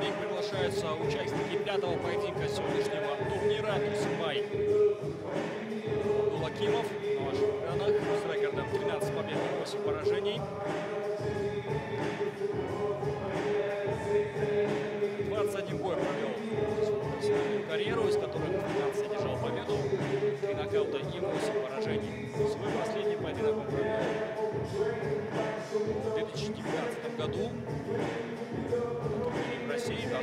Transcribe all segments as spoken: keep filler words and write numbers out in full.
Повторим, приглашаются участники пятого поединка сегодняшнего турнира. Турсунбой Абдуллакимов на ваших экранах с рекордом тринадцать побед и восемь поражений. двадцать один бой провел свою профессиональную карьеру, из которых тринадцать одержал победу, три нокаута и восемь поражений. Свой последний поединок он провел в две тысячи девятнадцатом году. В России, а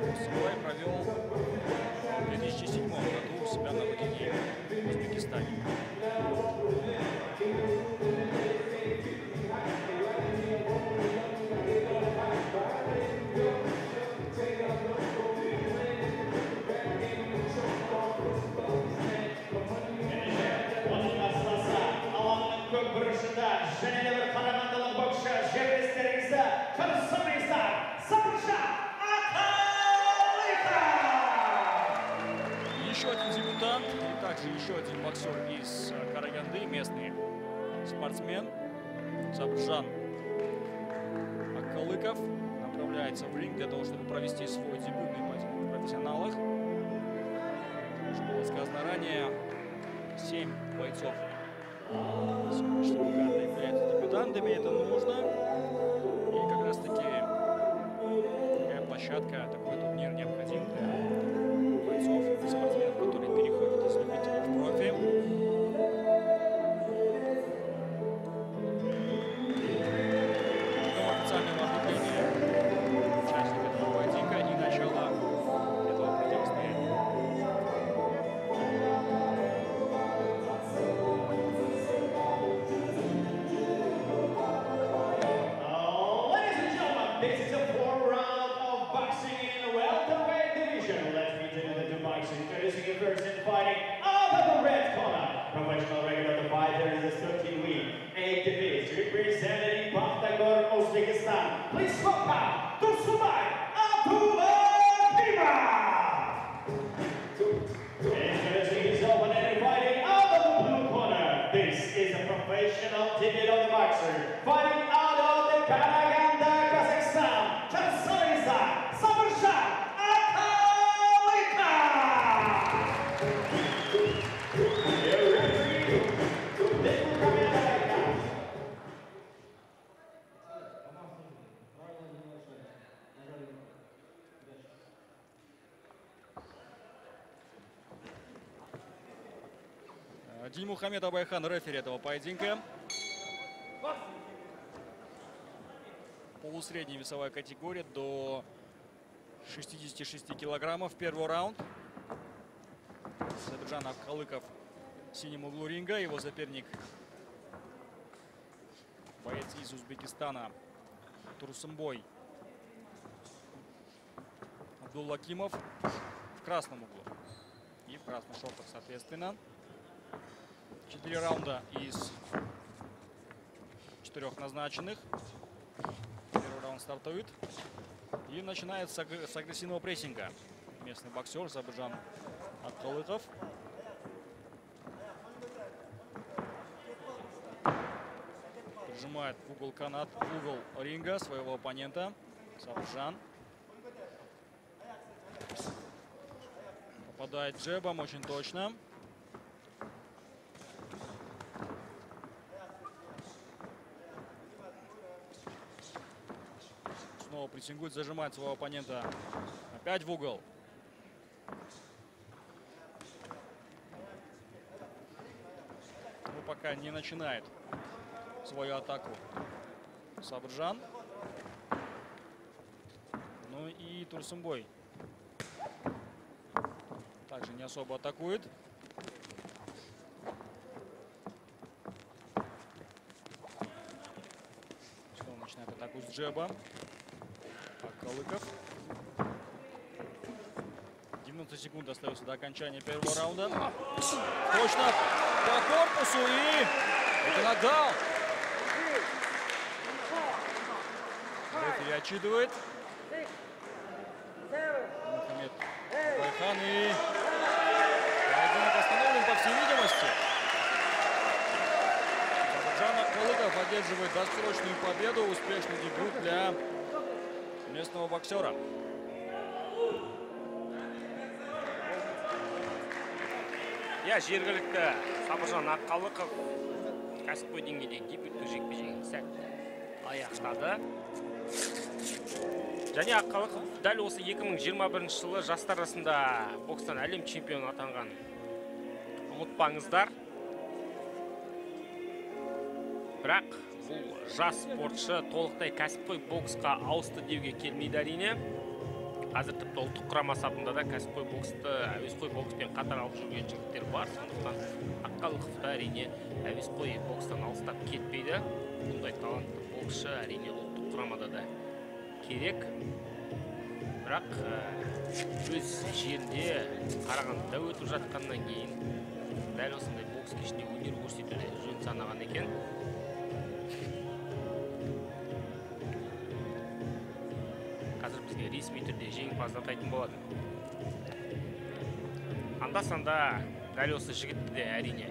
Турсунбой провел в две тысячи седьмом году у себя на родине в Узбекистане. Сабыржан Аккалыков! Еще один дебютант и также еще один боксер из Караганды, местный спортсмен Сабыржан Аккалыков направляется в ринг для того, чтобы провести свой дебютный поединок в профессионалах. Как уже было сказано ранее, семь бойцов сегодняшнего карта являются дебютантами, это нужно. И как раз таки площадка, такой турнир необходим для бойцов и спортсменов, которые переходят из любителей в профи. Но официальное выступление участников этого поединка и начало этого противостояния. First in fighting out of the red corner, professional record of the fighter is a thirteen win, eight defeats, representing Bantagor, Uzbekistan. Please welcome Tursunbay Abdullakimov. Introducing his opponent in fighting out of the blue corner. This is a professional debut of the boxer fighting out of the Karaganda, Kazakhstan. Tursunbay Sабыржан Дин Мухаммед Абайхан, рефери этого поединка. Полусредняя весовая категория до шестидесяти шести килограммов. Первый раунд. Сабыржан Аккалыков в синем углу ринга. Его соперник — боец из Узбекистана Турсунбой Абдуллакимов в красном углу и в красных шортах, соответственно. Четыре раунда из четырех назначенных. Первый раунд стартует. И начинается с агрессивного прессинга. Местный боксер Сабыржан Аккалыков. Прижимает в угол канат, в угол ринга своего оппонента. Сабыржан попадает джебом очень точно. Снова прессингует, зажимает своего оппонента. Опять в угол. Но пока не начинает свою атаку Сабыржан. Ну и Турсунбой также не особо атакует. Снова начинает атаку с джеба. Аккалыков. девяносто секунд остается до окончания первого раунда. Точно по корпусу и это нокдаун. Рефери отчитывает. Мухаммед Абайхан, и поединок остановлен по всей видимости. Сабыржан Аккалыков одерживает досрочную победу, успешный дебют для местного боксера. Я жергілікті Сабыржан Аккалыков кәсіпқой деңгейдегі дебюттік жекпе-жегін сәтті аяқтады. Және Аккалыков дәл осы екі мың жиырма бірінші жылы жастар арасында бокстан әлем чемпионы атанған. Ұмытпаңыздар. Бірақ бұл жас спортшы толықтай кәсіпқой боксқа ауысты деуге келмейді әрине. Қазір тіпті ұлттық құрама сапында да кәсіпқой боксты әуесқой бокспен қатар алып жүрген жігіттер бар. Сондықтан Аккалыков та әрине әуесқой бокстан алыстап кетпейді. Бұндай талантты боксшы әрине ұлттық құрамада да керек. Бірақ өз жерінде Қарағандыда өтіп жатқаннан кейін дәл осындай бокс кешінде өнер көрсетуді жөн санаған екен. Қазір бізге ресми түрде жеңімпазды атайтын болады. Анда-санда дәл осы жігітті де әрине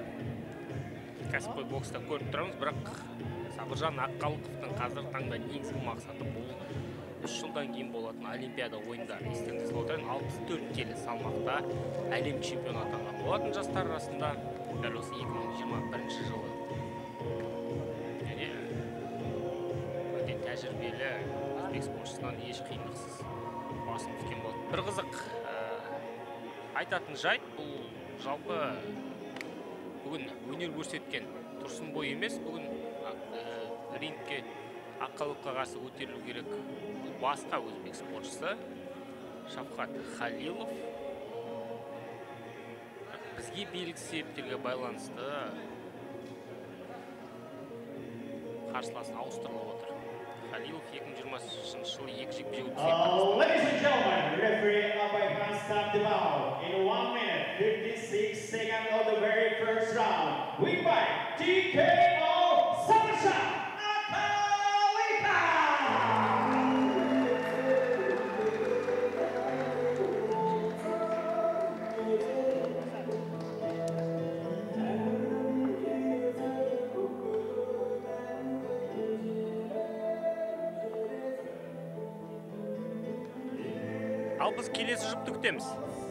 кәсіпқой бокста көріп тұрамыз, бірақ Сабыржан Аккалыковтың қазір таңда негізгі мақсаты бұл үш жылдан кейін болатын олимпиада ойындары. Естеріңізге сала кетейін, алпыс төрт келі салмақта әлем чемпионы атанған болатын жастар арасында дәл осы екі мың жиырма бірінші жылы. Өте тәжірбелі өзбек спортшысынан еш қиындықсыз басым түскен болды. Бір қызық айтатын жайт, бұл жалпы бүгін өнер көрсеткен Турсунбой емес, бүгін рингке Аккалыковқа қарсы көтерілу керек басқа өзбек спортшысы Шафкат Халилов. Бізге белгісіз себептерге байланысты қарсыласы ауыстырылып отыр. Халилов екі мың жиырмасыншы жылы екі жекпе-жекті сәтті. Ал біз келесі жұпты күтеміз.